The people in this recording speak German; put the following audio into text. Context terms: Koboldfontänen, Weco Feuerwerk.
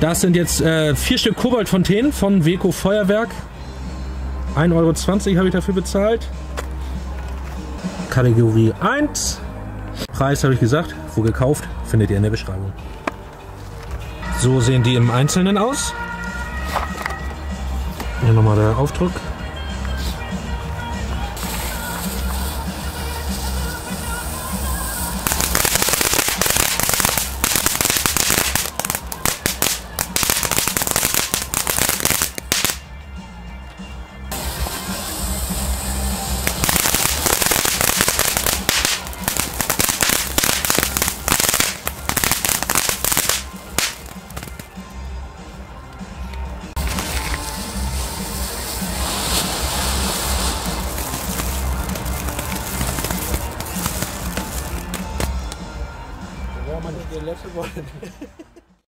Das sind jetzt 4 Stück Koboldfontänen von Weco Feuerwerk. 1,20 Euro habe ich dafür bezahlt. Kategorie 1. Preis habe ich gesagt, wo gekauft, findet ihr in der Beschreibung. So sehen die im Einzelnen aus. Hier nochmal der Aufdruck. Left and right.